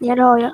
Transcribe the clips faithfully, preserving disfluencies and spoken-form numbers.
Dạ rồi ạ.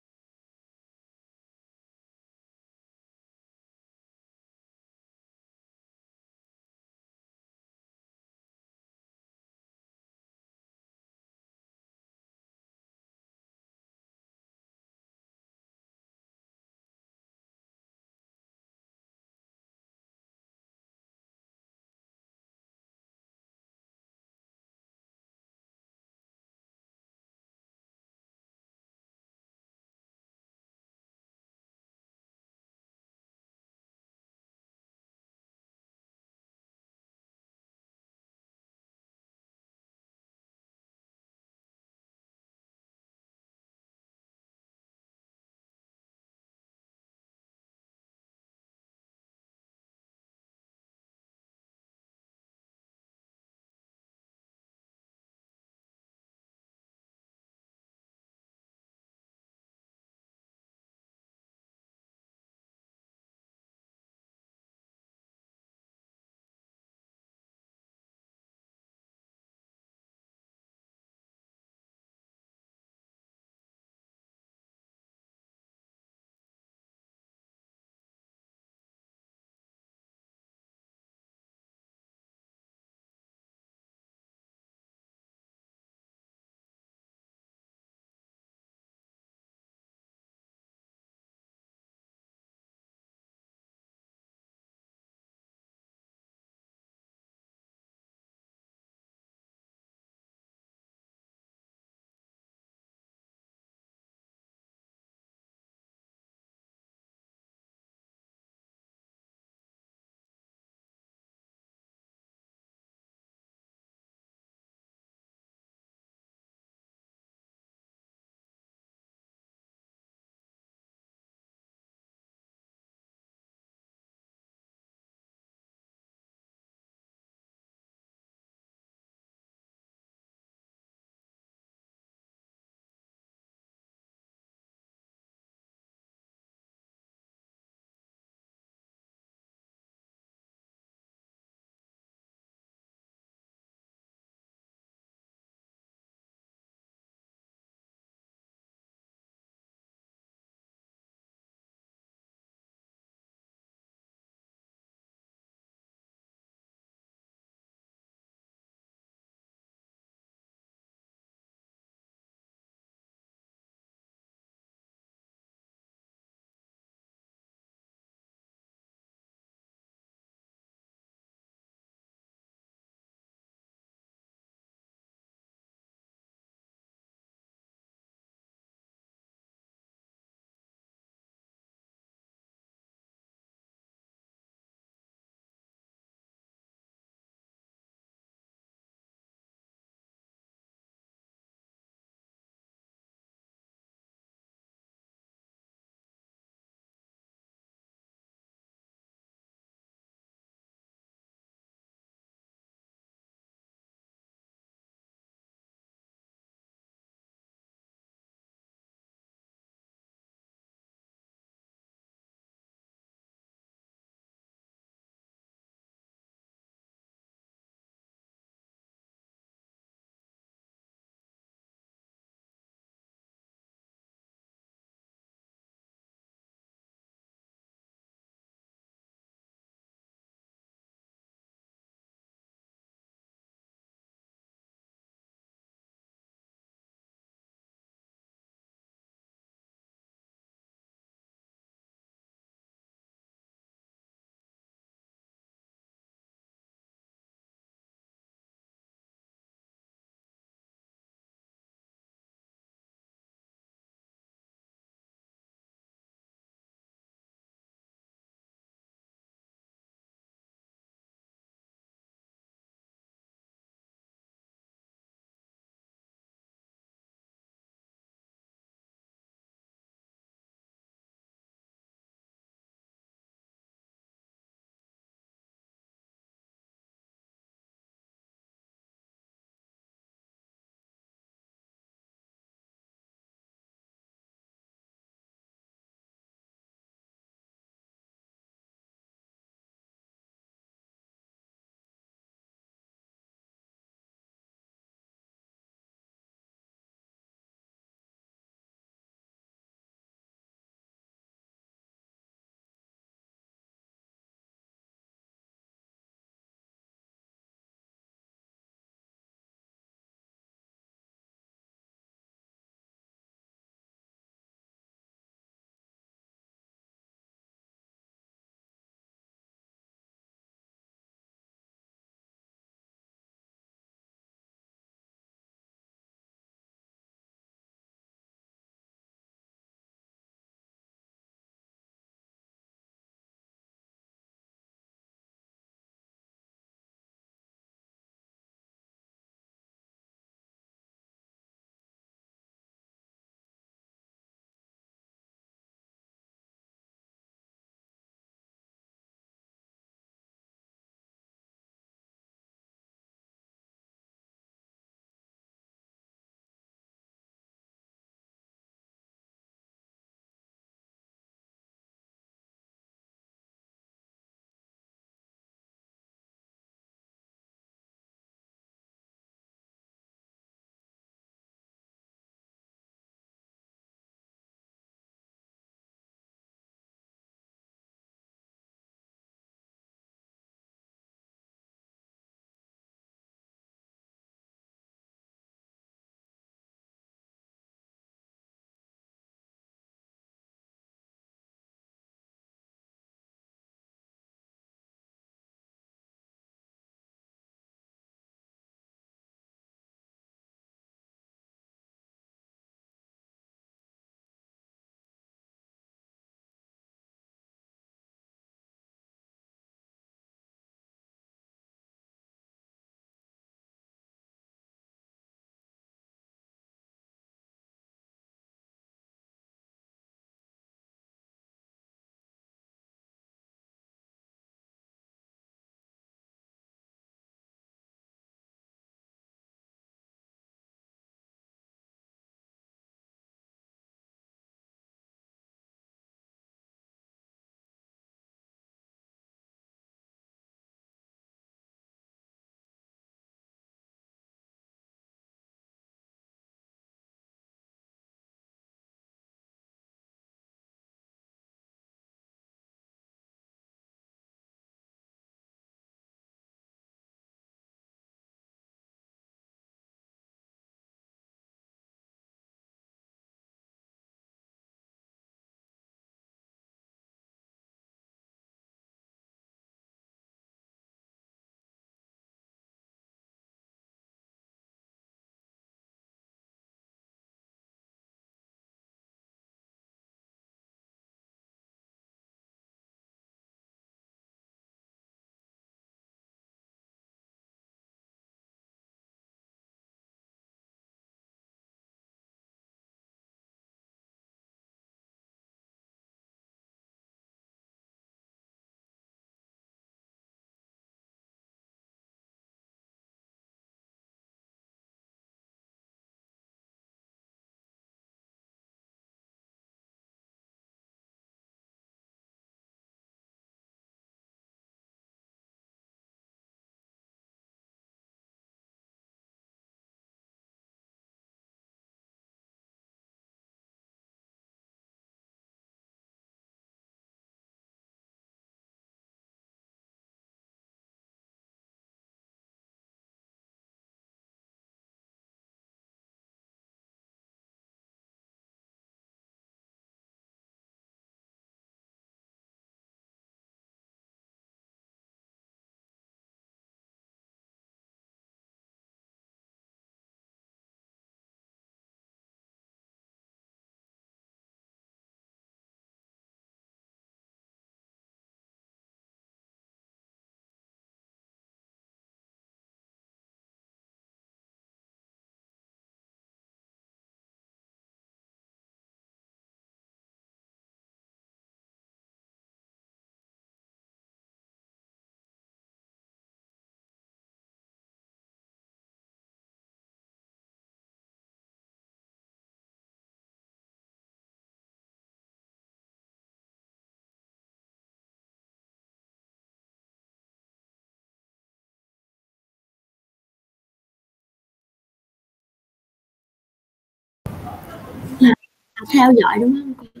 theo dõi đúng không cô?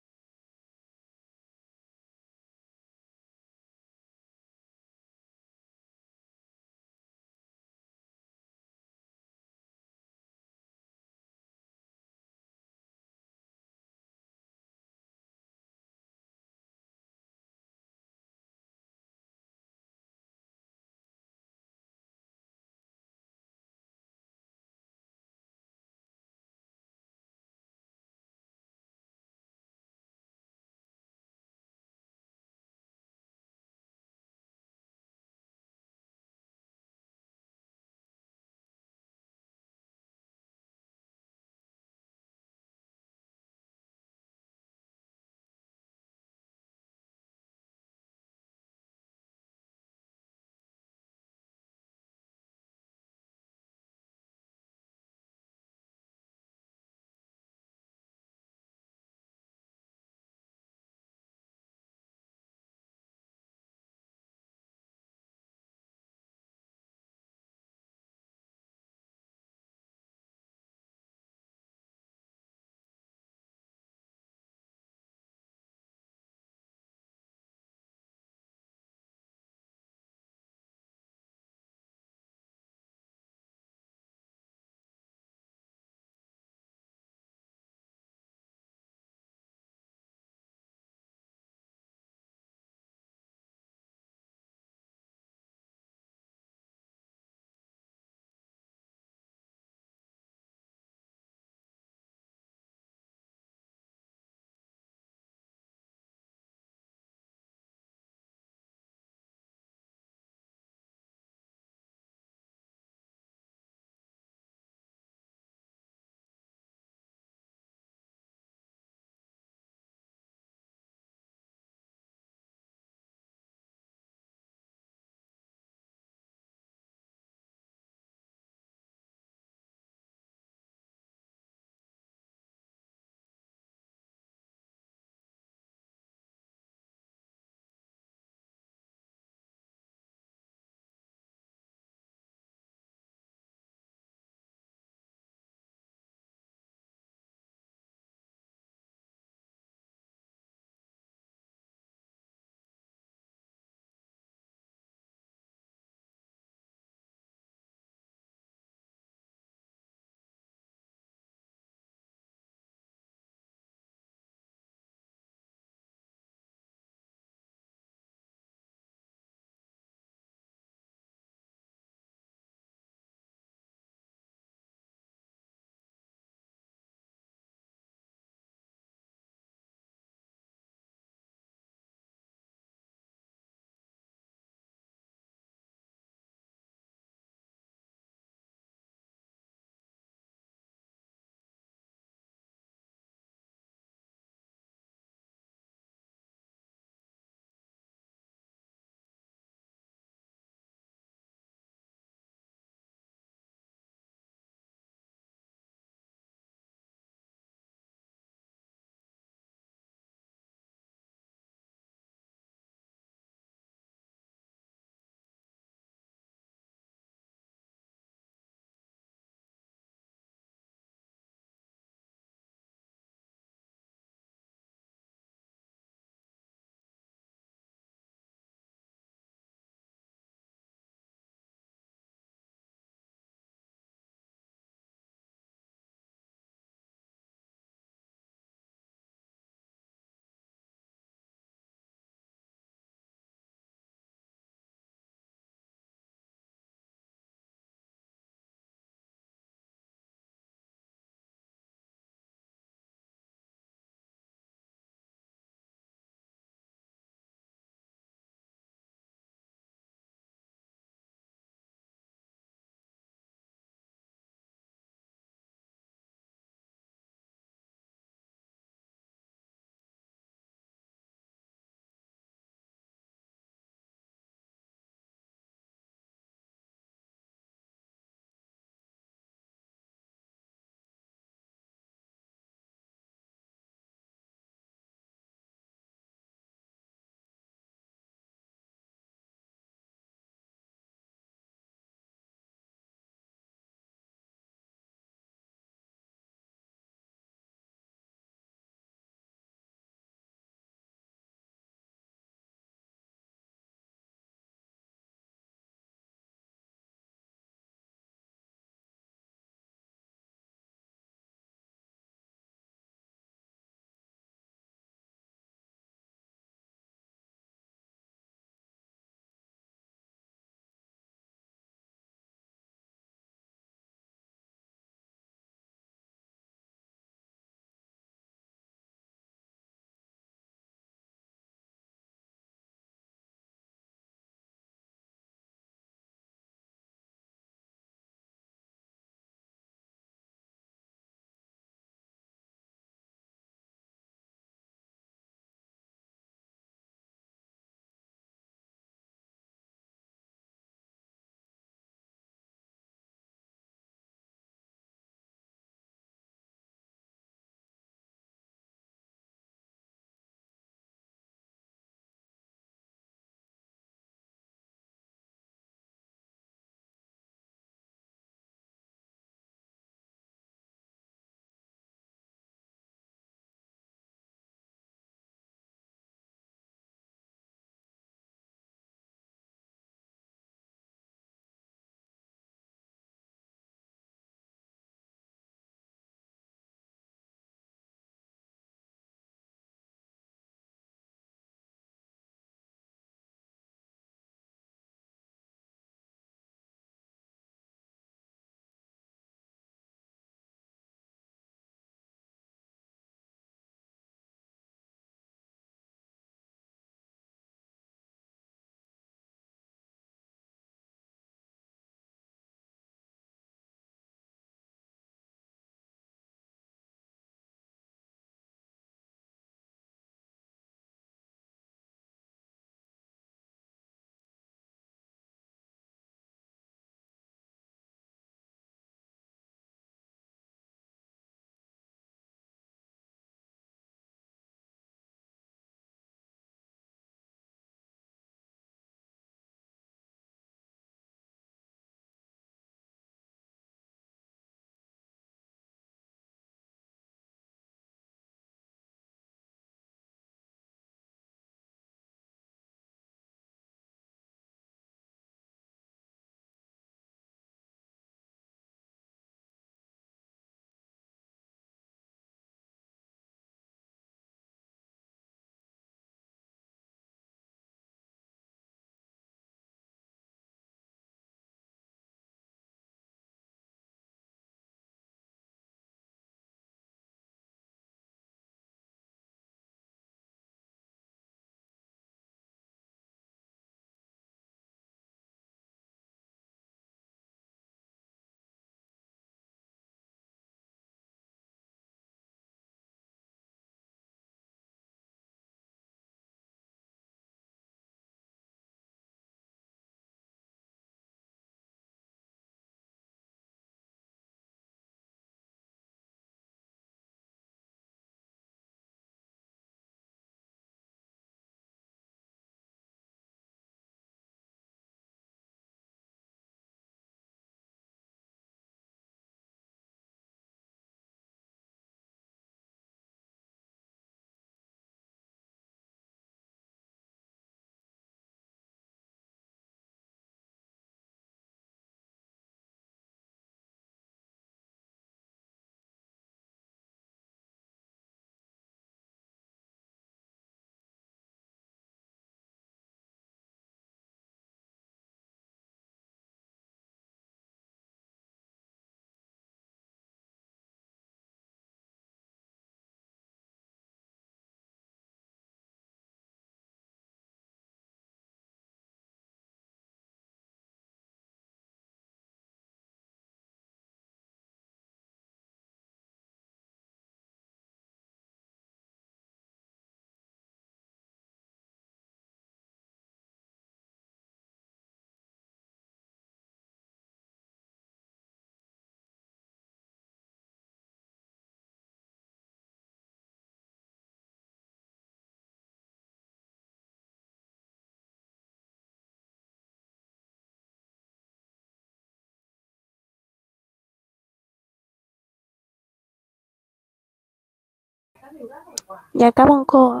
Dạ cảm ơn cô ạ.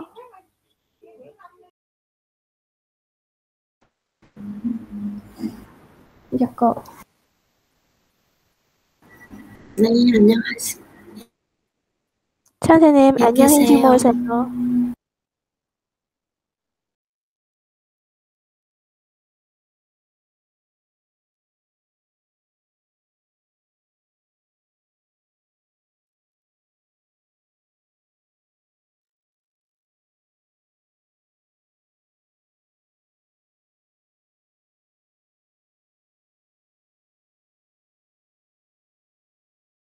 Dạ cô. 선생님 안녕히 주무세요.